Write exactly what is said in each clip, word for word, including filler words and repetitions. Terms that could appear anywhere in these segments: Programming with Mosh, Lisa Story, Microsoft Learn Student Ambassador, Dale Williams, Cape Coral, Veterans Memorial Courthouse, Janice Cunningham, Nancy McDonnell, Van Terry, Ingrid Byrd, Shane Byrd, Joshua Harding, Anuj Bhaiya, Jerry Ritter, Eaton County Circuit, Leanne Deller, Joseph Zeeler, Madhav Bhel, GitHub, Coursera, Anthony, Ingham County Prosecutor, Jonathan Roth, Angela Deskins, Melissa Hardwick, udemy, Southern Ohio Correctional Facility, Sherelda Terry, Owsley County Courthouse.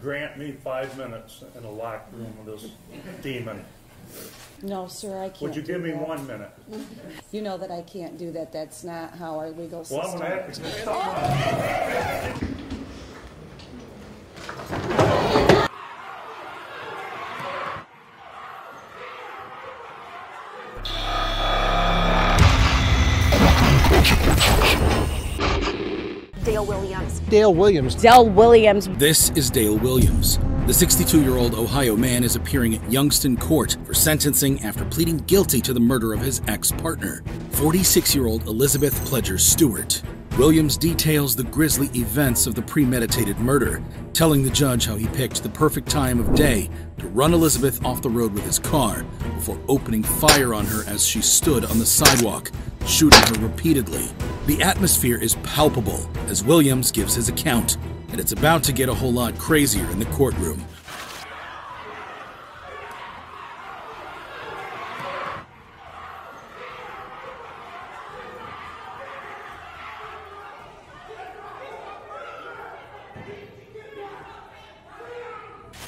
Grant me five minutes in the locker room with this demon. No, sir, I can't. Would you give me that. one minute? You know that I can't do that. That's not how our legal system well, works. Dale Williams. Dale Williams. Dale Williams. This is Dale Williams. The sixty-two-year-old Ohio man is appearing at Youngstown Court for sentencing after pleading guilty to the murder of his ex-partner, forty-six-year-old Elizabeth Pledger Stewart. Williams details the grisly events of the premeditated murder, telling the judge how he picked the perfect time of day to run Elizabeth off the road with his car before opening fire on her as she stood on the sidewalk, shooting her repeatedly. The atmosphere is palpable as Williams gives his account, and it's about to get a whole lot crazier in the courtroom.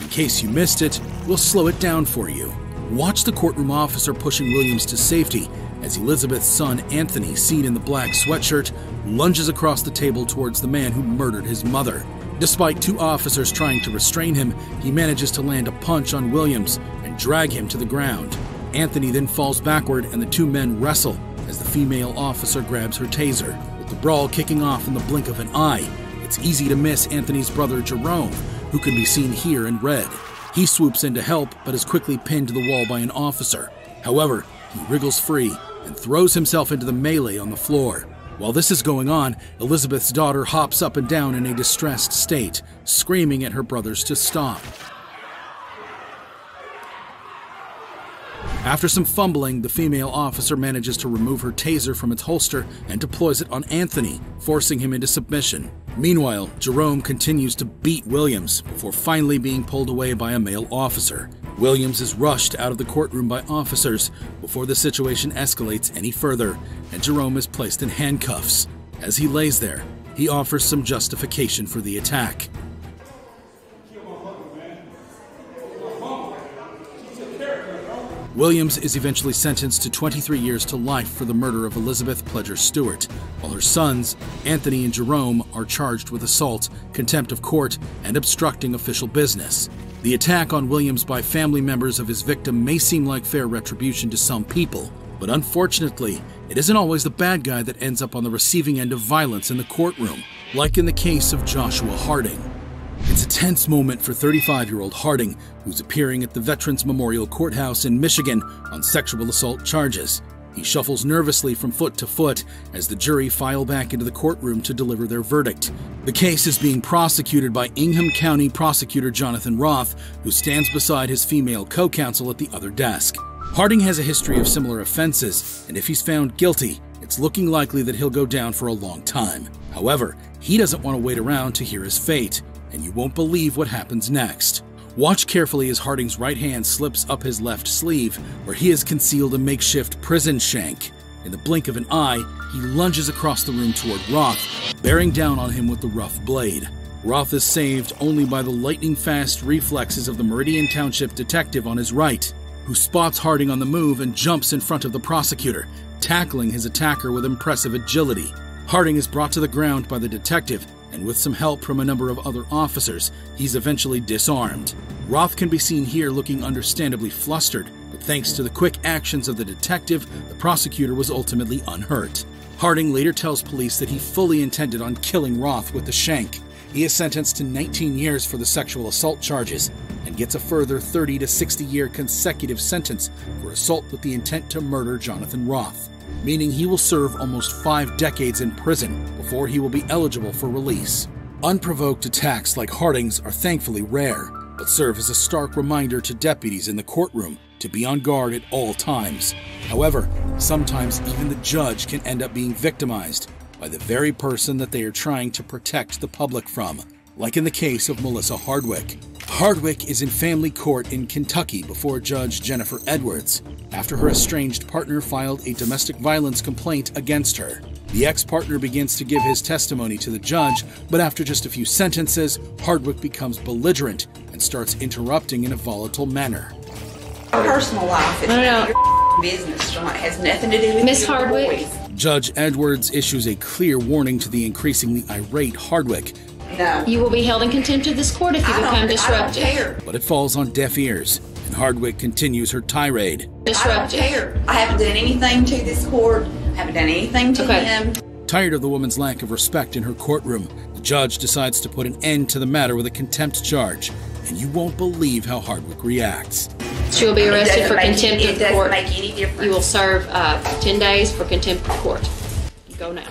In case you missed it, we'll slow it down for you. Watch the courtroom officer pushing Williams to safety as Elizabeth's son, Anthony, seen in the black sweatshirt, lunges across the table towards the man who murdered his mother. Despite two officers trying to restrain him, he manages to land a punch on Williams and drag him to the ground. Anthony then falls backward and the two men wrestle as the female officer grabs her taser. With the brawl kicking off in the blink of an eye, it's easy to miss Anthony's brother, Jerome, who can be seen here in red. He swoops in to help, but is quickly pinned to the wall by an officer. However, he wriggles free and throws himself into the melee on the floor. While this is going on, Elizabeth's daughter hops up and down in a distressed state, screaming at her brothers to stop. After some fumbling, the female officer manages to remove her taser from its holster and deploys it on Anthony, forcing him into submission. Meanwhile, Jerome continues to beat Williams before finally being pulled away by a male officer. Williams is rushed out of the courtroom by officers before the situation escalates any further, and Jerome is placed in handcuffs. As he lays there, he offers some justification for the attack. Williams is eventually sentenced to twenty-three years to life for the murder of Elizabeth Pledger Stewart, while her sons, Anthony and Jerome, are charged with assault, contempt of court, and obstructing official business. The attack on Williams by family members of his victim may seem like fair retribution to some people, but unfortunately, it isn't always the bad guy that ends up on the receiving end of violence in the courtroom, like in the case of Joshua Harding. It's a tense moment for thirty-five-year-old Harding, who's appearing at the Veterans Memorial Courthouse in Michigan on sexual assault charges. He shuffles nervously from foot to foot as the jury file back into the courtroom to deliver their verdict. The case is being prosecuted by Ingham County Prosecutor Jonathan Roth, who stands beside his female co-counsel at the other desk. Harding has a history of similar offenses, and if he's found guilty, it's looking likely that he'll go down for a long time. However, he doesn't want to wait around to hear his fate, and you won't believe what happens next. Watch carefully as Harding's right hand slips up his left sleeve, where he has concealed a makeshift prison shank. In the blink of an eye, he lunges across the room toward Roth, bearing down on him with the rough blade. Roth is saved only by the lightning-fast reflexes of the Meridian Township detective on his right, who spots Harding on the move and jumps in front of the prosecutor, tackling his attacker with impressive agility. Harding is brought to the ground by the detective, and with some help from a number of other officers, he's eventually disarmed. Roth can be seen here looking understandably flustered, but thanks to the quick actions of the detective, the prosecutor was ultimately unhurt. Harding later tells police that he fully intended on killing Roth with the shank. He is sentenced to nineteen years for the sexual assault charges, and gets a further thirty to sixty year consecutive sentence for assault with the intent to murder Jonathan Roth, meaning he will serve almost five decades in prison before he will be eligible for release. Unprovoked attacks like Harding's are thankfully rare, but serve as a stark reminder to deputies in the courtroom to be on guard at all times. However, sometimes even the judge can end up being victimized by the very person that they are trying to protect the public from, like in the case of Melissa Hardwick. Hardwick is in family court in Kentucky before Judge Jennifer Edwards, after her estranged partner filed a domestic violence complaint against her. The ex-partner begins to give his testimony to the judge, but after just a few sentences, Hardwick becomes belligerent and starts interrupting in a volatile manner. Personal life is no, no. business. It has nothing to do with Miss Hardwick. Boys. Judge Edwards issues a clear warning to the increasingly irate Hardwick. No. You will be held in contempt of this court if you I become disruptive. But it falls on deaf ears, and Hardwick continues her tirade. Disruptive. I, don't care. I haven't done anything to this court. I haven't done anything to okay. him. Tired of the woman's lack of respect in her courtroom, the judge decides to put an end to the matter with a contempt charge. And you won't believe how Hardwick reacts. She will be arrested for contempt of court. It doesn't make any difference. You will serve uh, ten days for contempt of court. You go now.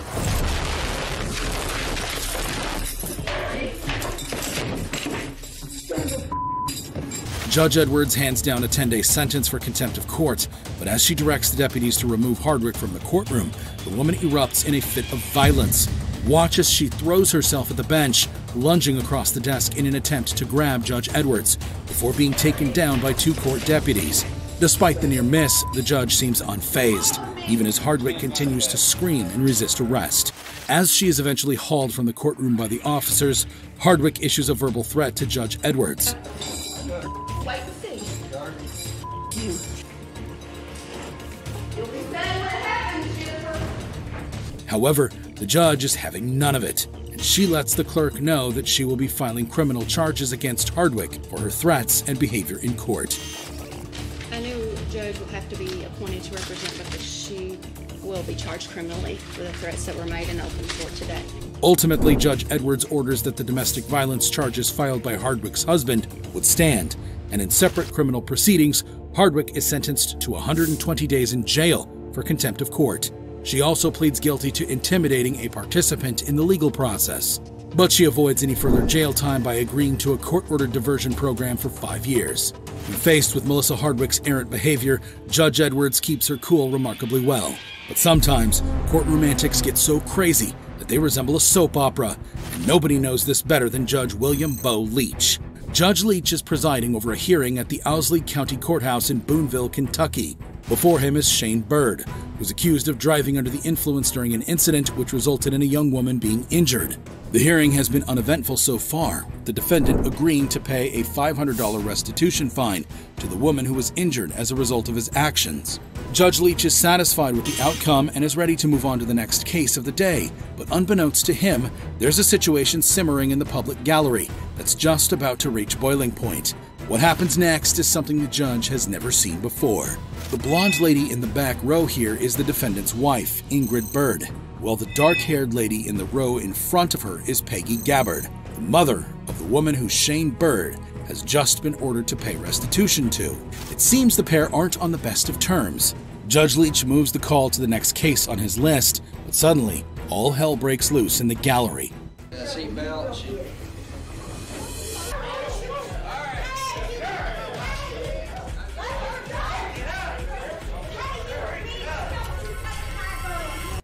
Judge Edwards hands down a ten-day sentence for contempt of court, but as she directs the deputies to remove Hardwick from the courtroom, the woman erupts in a fit of violence. Watch as she throws herself at the bench, lunging across the desk in an attempt to grab Judge Edwards, before being taken down by two court deputies. Despite the near miss, the judge seems unfazed, even as Hardwick continues to scream and resist arrest. As she is eventually hauled from the courtroom by the officers, Hardwick issues a verbal threat to Judge Edwards. However, the judge is having none of it, and she lets the clerk know that she will be filing criminal charges against Hardwick for her threats and behavior in court. I know a judge will have to be appointed to represent because she will be charged criminally for the threats that were made in open court today. Ultimately, Judge Edwards orders that the domestic violence charges filed by Hardwick's husband would stand, and in separate criminal proceedings, Hardwick is sentenced to one hundred twenty days in jail for contempt of court. She also pleads guilty to intimidating a participant in the legal process. But she avoids any further jail time by agreeing to a court-ordered diversion program for five years. When faced with Melissa Hardwick's errant behavior, Judge Edwards keeps her cool remarkably well. But sometimes, courtroom antics get so crazy that they resemble a soap opera, and nobody knows this better than Judge William Bo Leach. Judge Leach is presiding over a hearing at the Owsley County Courthouse in Boonville, Kentucky. Before him is Shane Byrd, who's accused of driving under the influence during an incident which resulted in a young woman being injured. The hearing has been uneventful so far, the defendant agreeing to pay a five hundred dollar restitution fine to the woman who was injured as a result of his actions. Judge Leach is satisfied with the outcome and is ready to move on to the next case of the day, but unbeknownst to him, there's a situation simmering in the public gallery that's just about to reach boiling point. What happens next is something the judge has never seen before. The blonde lady in the back row here is the defendant's wife, Ingrid Byrd, while the dark-haired lady in the row in front of her is Peggy Gabbard, the mother of the woman who Shane Byrd has just been ordered to pay restitution to. It seems the pair aren't on the best of terms. Judge Leach moves the call to the next case on his list, but suddenly, all hell breaks loose in the gallery.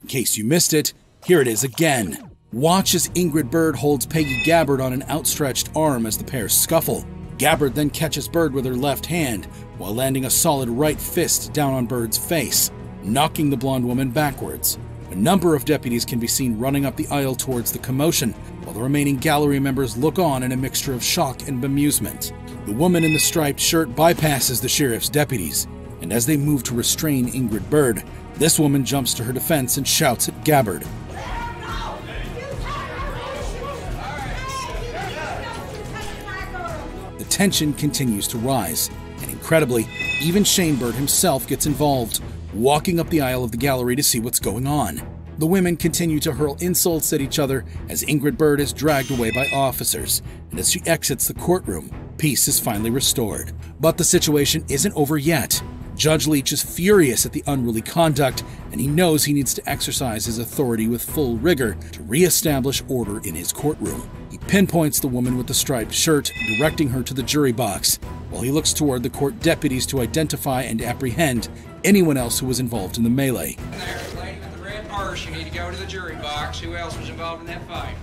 In case you missed it, here it is again. Watch as Ingrid Byrd holds Peggy Gabbard on an outstretched arm as the pair scuffle. Gabbard then catches Byrd with her left hand while landing a solid right fist down on Byrd's face, knocking the blonde woman backwards. A number of deputies can be seen running up the aisle towards the commotion, while the remaining gallery members look on in a mixture of shock and bemusement. The woman in the striped shirt bypasses the sheriff's deputies, and as they move to restrain Ingrid Byrd, this woman jumps to her defense and shouts at Gabbard. The tension continues to rise, and incredibly, even Shane Byrd himself gets involved, walking up the aisle of the gallery to see what's going on. The women continue to hurl insults at each other as Ingrid Byrd is dragged away by officers, and as she exits the courtroom, peace is finally restored. But the situation isn't over yet. Judge Leach is furious at the unruly conduct, and he knows he needs to exercise his authority with full rigor to re-establish order in his courtroom. He pinpoints the woman with the striped shirt, directing her to the jury box, while he looks toward the court deputies to identify and apprehend anyone else who was involved in the melee. There's a lady with the red purse. You need to go to the jury box. Who else was involved in that fight?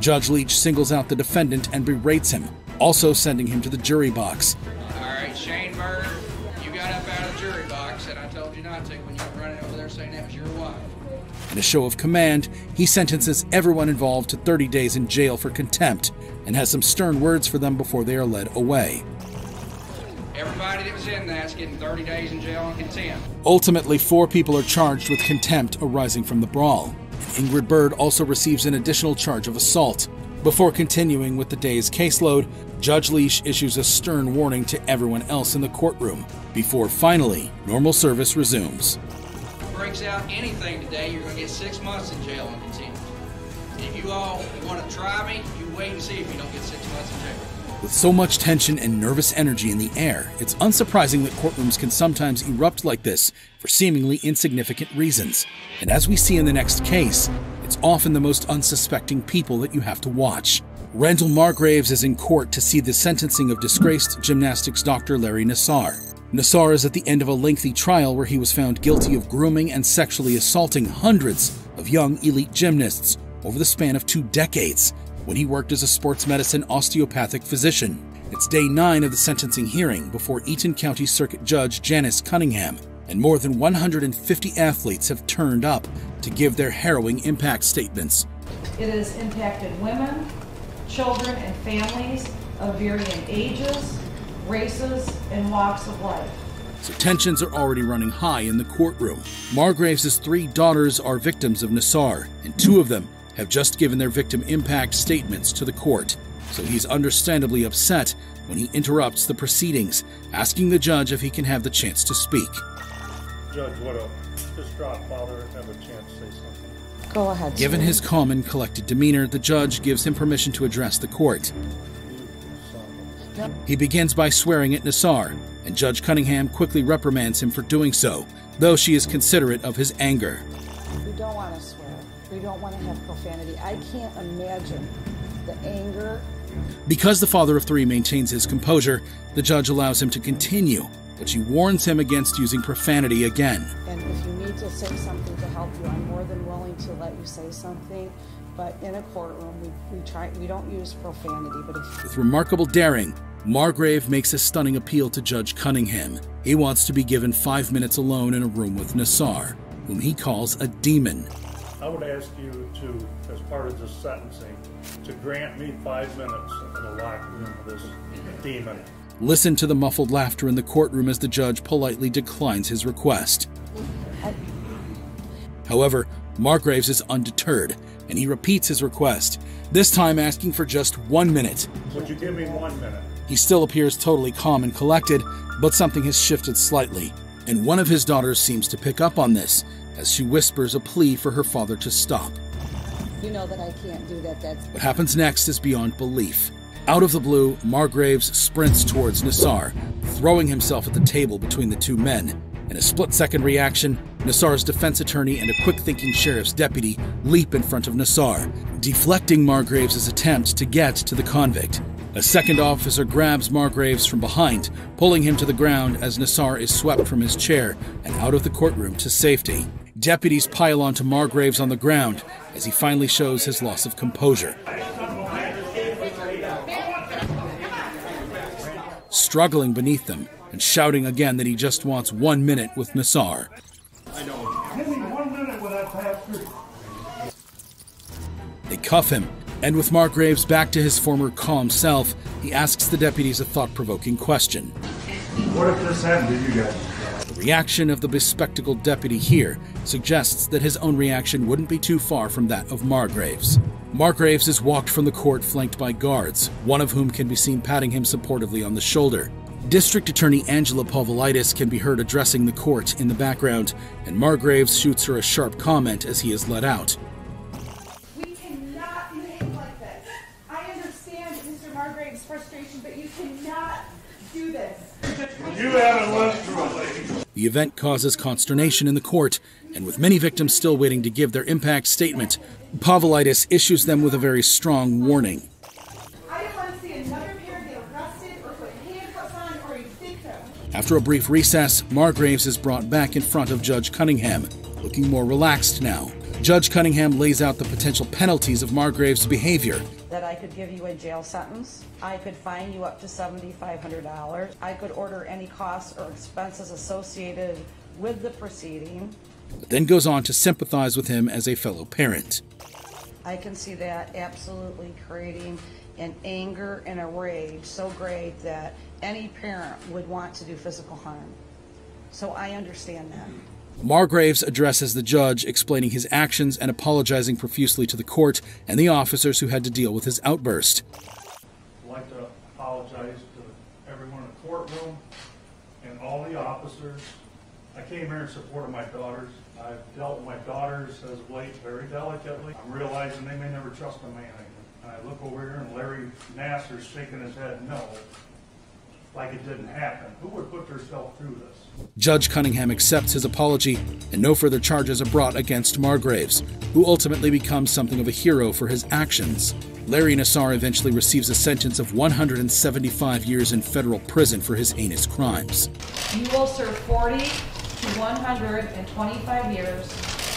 Judge Leach singles out the defendant and berates him, also sending him to the jury box. All right, Shane Byrd. Up out of the jury box, and I told you not to when you were running over there saying that was your wife. In a show of command, he sentences everyone involved to thirty days in jail for contempt and has some stern words for them before they are led away. Everybody that was in that's getting thirty days in jail and contempt. Ultimately, four people are charged with contempt arising from the brawl. And Ingrid Byrd also receives an additional charge of assault. Before continuing with the day's caseload, Judge Leach issues a stern warning to everyone else in the courtroom before finally normal service resumes. If it breaks out anything today, you're going to get six months in jail and contempt. And if you all want to try me, you wait and see if you don't get six months in jail. With so much tension and nervous energy in the air, it's unsurprising that courtrooms can sometimes erupt like this for seemingly insignificant reasons. And as we see in the next case, it's often the most unsuspecting people that you have to watch. Randall Margraves is in court to see the sentencing of disgraced gymnastics doctor Larry Nassar. Nassar is at the end of a lengthy trial where he was found guilty of grooming and sexually assaulting hundreds of young elite gymnasts over the span of two decades, when he worked as a sports medicine osteopathic physician. It's day nine of the sentencing hearing before Eaton County Circuit Judge Janice Cunningham, and more than one hundred fifty athletes have turned up to give their harrowing impact statements. It has impacted women, children, and families of varying ages, races, and walks of life. So tensions are already running high in the courtroom. Margraves' three daughters are victims of Nassar, and two of them have just given their victim impact statements to the court, so he's understandably upset when he interrupts the proceedings, asking the judge if he can have the chance to speak. Judge, what a distraught father have a chance to say something. Go ahead. Given his calm and collected demeanor, the judge gives him permission to address the court. He begins by swearing at Nassar, and Judge Cunningham quickly reprimands him for doing so, though she is considerate of his anger. We don't want to swear. We don't want to have profanity. I can't imagine the anger. Because the father of three maintains his composure, the judge allows him to continue, but she warns him against using profanity again. And if you need to say something to help you, I'm more than willing to let you say something, but in a courtroom, we, we, try, we don't use profanity. But if With remarkable daring, Margrave makes a stunning appeal to Judge Cunningham. He wants to be given five minutes alone in a room with Nassar, whom he calls a demon. I would ask you to, as part of this sentencing, to grant me five minutes in the locker room of this demon. Listen to the muffled laughter in the courtroom as the judge politely declines his request. However, Margraves is undeterred, and he repeats his request, this time asking for just one minute. Would you give me one minute? He still appears totally calm and collected, but something has shifted slightly, and one of his daughters seems to pick up on this, as she whispers a plea for her father to stop. You know that I can't do that. That's what happens next is beyond belief. Out of the blue, Margraves sprints towards Nassar, throwing himself at the table between the two men. In a split-second reaction, Nassar's defense attorney and a quick-thinking sheriff's deputy leap in front of Nassar, deflecting Margraves' attempt to get to the convict. A second officer grabs Margraves from behind, pulling him to the ground as Nassar is swept from his chair and out of the courtroom to safety. Deputies pile onto Margraves on the ground as he finally shows his loss of composure. Struggling beneath them and shouting again that he just wants one minute with Nassar. They cuff him. And with Margraves back to his former calm self, he asks the deputies a thought-provoking question. What if this happened to you guys? The reaction of the bespectacled deputy here suggests that his own reaction wouldn't be too far from that of Margraves. Margraves is walked from the court flanked by guards, one of whom can be seen patting him supportively on the shoulder. District Attorney Angela Pavelitis can be heard addressing the court in the background, and Margraves shoots her a sharp comment as he is let out. The event causes consternation in the court, and with many victims still waiting to give their impact statement, Pavelitis issues them with a very strong warning. I don't want to see another pair get arrested or put handcuffs on or evict them. After a brief recess, Margraves is brought back in front of Judge Cunningham, looking more relaxed now. Judge Cunningham lays out the potential penalties of Margraves' behavior. That I could give you a jail sentence, I could fine you up to seven thousand five hundred dollars, I could order any costs or expenses associated with the proceeding, but then goes on to sympathize with him as a fellow parent. I can see that absolutely creating an anger and a rage so great that any parent would want to do physical harm. So I understand that. Margraves addresses the judge, explaining his actions and apologizing profusely to the court and the officers who had to deal with his outburst. I'd like to apologize to everyone in the courtroom and all the officers. I came here in support of my daughters. I've dealt with my daughters as of late very delicately. I'm realizing they may never trust a man again. And I look over here and Larry Nassar's shaking his head no, like it didn't happen. Who would put herself through this? Judge Cunningham accepts his apology, and no further charges are brought against Margraves, who ultimately becomes something of a hero for his actions. Larry Nassar eventually receives a sentence of one hundred seventy-five years in federal prison for his heinous crimes. You will serve forty to one hundred twenty-five years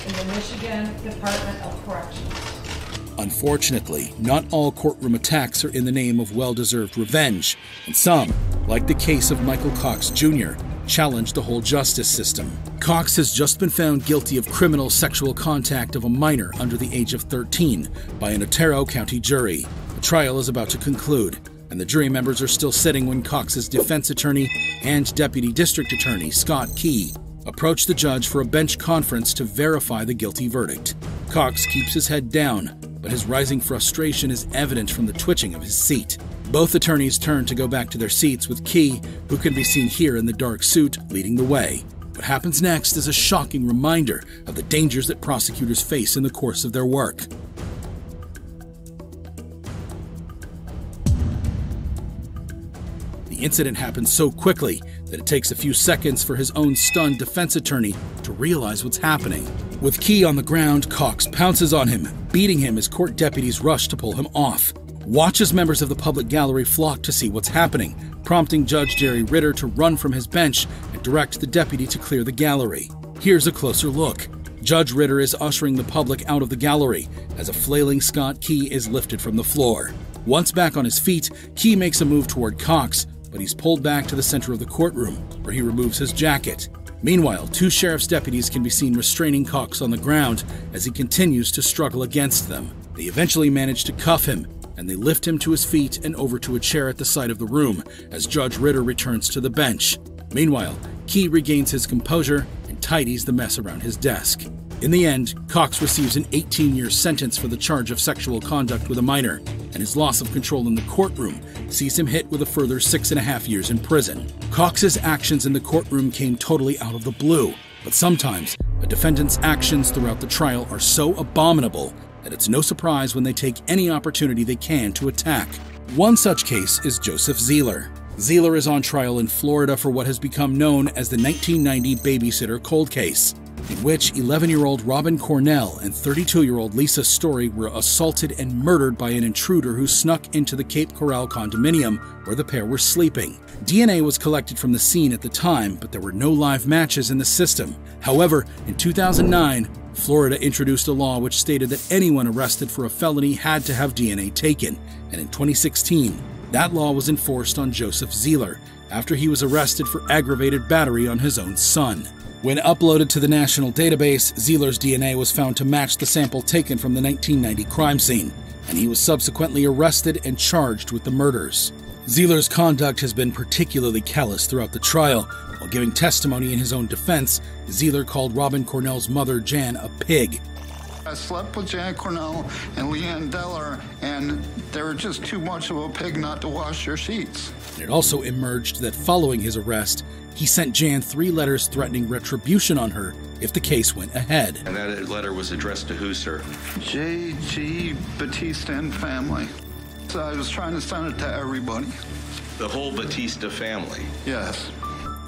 in the Michigan Department of Corrections. Unfortunately, not all courtroom attacks are in the name of well-deserved revenge, and some, like the case of Michael Cox Junior, challenge the whole justice system. Cox has just been found guilty of criminal sexual contact of a minor under the age of thirteen by an Otero County jury. The trial is about to conclude, and the jury members are still sitting when Cox's defense attorney and Deputy District Attorney Scott Key approached the judge for a bench conference to verify the guilty verdict. Cox keeps his head down, but his rising frustration is evident from the twitching of his seat. Both attorneys turn to go back to their seats with Key, who can be seen here in the dark suit, leading the way. What happens next is a shocking reminder of the dangers that prosecutors face in the course of their work. The incident happens so quickly that it takes a few seconds for his own stunned defense attorney to realize what's happening. With Key on the ground, Cox pounces on him, beating him as court deputies rush to pull him off. Watch as members of the public gallery flock to see what's happening, prompting Judge Jerry Ritter to run from his bench and direct the deputy to clear the gallery. Here's a closer look. Judge Ritter is ushering the public out of the gallery as a flailing Scott Key is lifted from the floor. Once back on his feet, Key makes a move toward Cox, but he's pulled back to the center of the courtroom, where he removes his jacket. Meanwhile, two sheriff's deputies can be seen restraining Cox on the ground as he continues to struggle against them. They eventually manage to cuff him, and they lift him to his feet and over to a chair at the side of the room as Judge Ritter returns to the bench. Meanwhile, Key regains his composure and tidies the mess around his desk. In the end, Cox receives an eighteen-year sentence for the charge of sexual conduct with a minor, and his loss of control in the courtroom sees him hit with a further six and a half years in prison. Cox's actions in the courtroom came totally out of the blue, but sometimes a defendant's actions throughout the trial are so abominable that it's no surprise when they take any opportunity they can to attack. One such case is Joseph Zeeler. Zeeler is on trial in Florida for what has become known as the nineteen ninety babysitter cold case, in which eleven-year-old Robin Cornell and thirty-two-year-old Lisa Story were assaulted and murdered by an intruder who snuck into the Cape Coral condominium where the pair were sleeping. D N A was collected from the scene at the time, but there were no live matches in the system. However, in two thousand nine, Florida introduced a law which stated that anyone arrested for a felony had to have D N A taken, and in twenty sixteen, that law was enforced on Joseph Zeeler after he was arrested for aggravated battery on his own son. When uploaded to the national database, Zeeler's D N A was found to match the sample taken from the nineteen ninety crime scene, and he was subsequently arrested and charged with the murders. Zeeler's conduct has been particularly callous throughout the trial. While giving testimony in his own defense, Zeeler called Robin Cornell's mother, Jan, a pig. I slept with Jan Cornell and Leanne Deller, and they were just too much of a pig not to wash your sheets. It also emerged that following his arrest, he sent Jan three letters threatening retribution on her if the case went ahead. And that letter was addressed to who, sir? J G Batista and family. So I was trying to send it to everybody. The whole Batista family? Yes.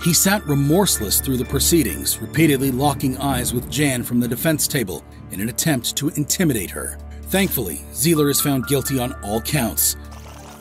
He sat remorseless through the proceedings, repeatedly locking eyes with Jan from the defense table in an attempt to intimidate her. Thankfully, Zeeler is found guilty on all counts.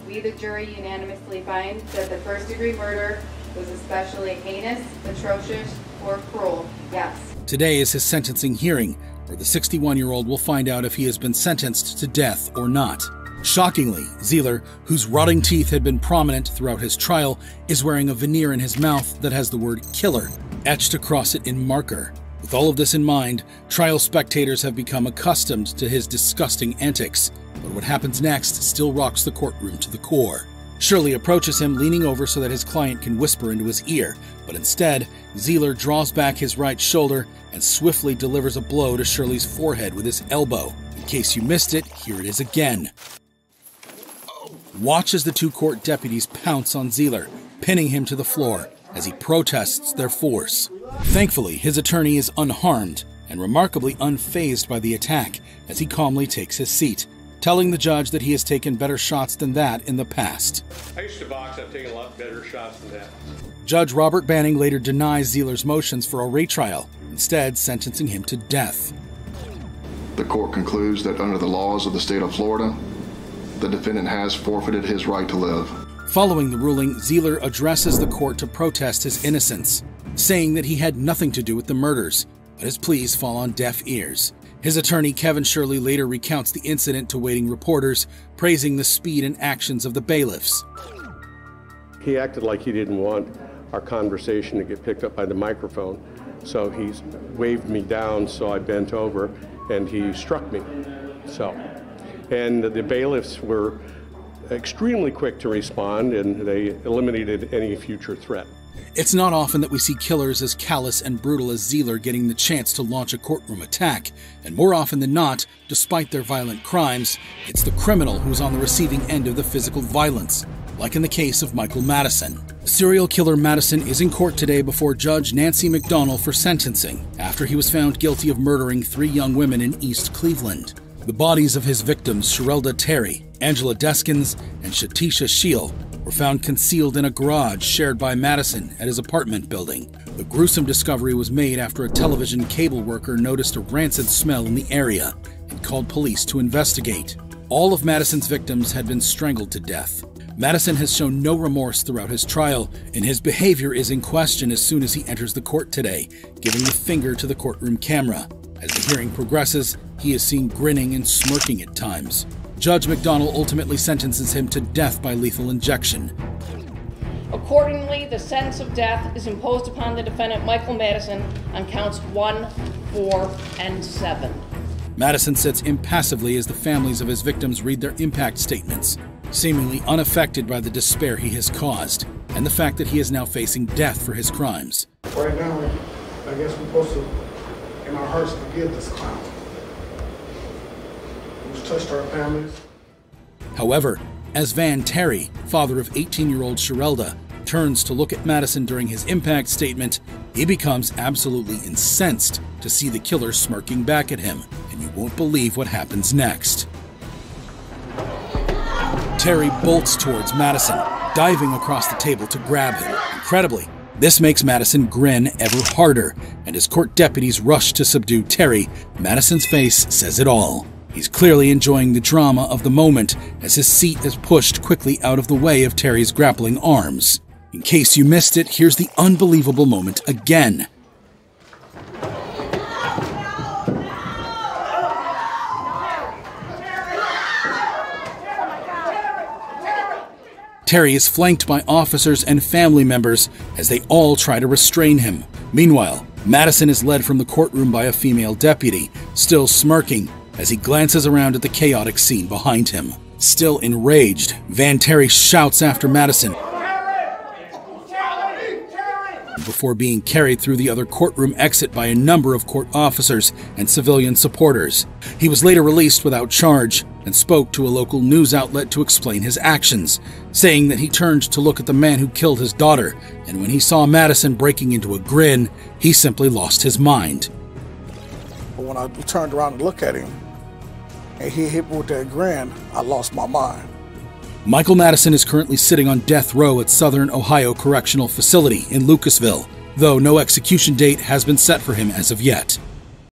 We, the jury, unanimously find that the first-degree murder was especially heinous, atrocious, or cruel, yes. Today is his sentencing hearing, where the sixty-one-year-old will find out if he has been sentenced to death or not. Shockingly, Zeeler, whose rotting teeth had been prominent throughout his trial, is wearing a veneer in his mouth that has the word killer etched across it in marker. With all of this in mind, trial spectators have become accustomed to his disgusting antics, but what happens next still rocks the courtroom to the core. Shirley approaches him, leaning over so that his client can whisper into his ear, but instead, Zeeler draws back his right shoulder and swiftly delivers a blow to Shirley's forehead with his elbow. In case you missed it, here it is again. Watch as the two court deputies pounce on Zeeler, pinning him to the floor as he protests their force. Thankfully, his attorney is unharmed and remarkably unfazed by the attack as he calmly takes his seat, telling the judge that he has taken better shots than that in the past. I used to box, I've taken a lot better shots than that. Judge Robert Banning later denies Zeeler's motions for a retrial, instead sentencing him to death. The court concludes that under the laws of the state of Florida, the defendant has forfeited his right to live. Following the ruling, Zeeler addresses the court to protest his innocence, saying that he had nothing to do with the murders, but his pleas fall on deaf ears. His attorney, Kevin Shirley, later recounts the incident to waiting reporters, praising the speed and actions of the bailiffs. He acted like he didn't want our conversation to get picked up by the microphone, so he waved me down, so I bent over, and he struck me. So, and the bailiffs were extremely quick to respond, and they eliminated any future threat. It's not often that we see killers as callous and brutal as Zeeler getting the chance to launch a courtroom attack, and more often than not, despite their violent crimes, it's the criminal who's on the receiving end of the physical violence, like in the case of Michael Madison. Serial killer Madison is in court today before Judge Nancy McDonnell for sentencing, after he was found guilty of murdering three young women in East Cleveland. The bodies of his victims, Sherelda Terry, Angela Deskins, and Shatisha Shiel, were found concealed in a garage shared by Madison at his apartment building. The gruesome discovery was made after a television cable worker noticed a rancid smell in the area and called police to investigate. All of Madison's victims had been strangled to death. Madison has shown no remorse throughout his trial, and his behavior is in question as soon as he enters the court today, giving the finger to the courtroom camera. As the hearing progresses, he is seen grinning and smirking at times. Judge McDonnell ultimately sentences him to death by lethal injection. Accordingly, the sentence of death is imposed upon the defendant Michael Madison on counts one, four, and seven. Madison sits impassively as the families of his victims read their impact statements, seemingly unaffected by the despair he has caused and the fact that he is now facing death for his crimes. Right now, I guess we're supposed to, in our hearts, forgive this clown. Touched our families. However, as Van Terry, father of eighteen-year-old Sherelda, turns to look at Madison during his impact statement, he becomes absolutely incensed to see the killer smirking back at him, and you won't believe what happens next. Terry bolts towards Madison, diving across the table to grab him. Incredibly, this makes Madison grin ever harder, and as court deputies rush to subdue Terry, Madison's face says it all. He's clearly enjoying the drama of the moment as his seat is pushed quickly out of the way of Terry's grappling arms. In case you missed it, here's the unbelievable moment again. No, no, no. Terry is flanked by officers and family members as they all try to restrain him. Meanwhile, Madison is led from the courtroom by a female deputy, still smirking, as he glances around at the chaotic scene behind him. Still enraged, Van Terry shouts after Madison before being carried through the other courtroom exit by a number of court officers and civilian supporters. He was later released without charge and spoke to a local news outlet to explain his actions, saying that he turned to look at the man who killed his daughter, and when he saw Madison breaking into a grin, he simply lost his mind. But when I turned around to look at him, and he hit me with that grin, I lost my mind. Michael Madison is currently sitting on death row at Southern Ohio Correctional Facility in Lucasville, though no execution date has been set for him as of yet.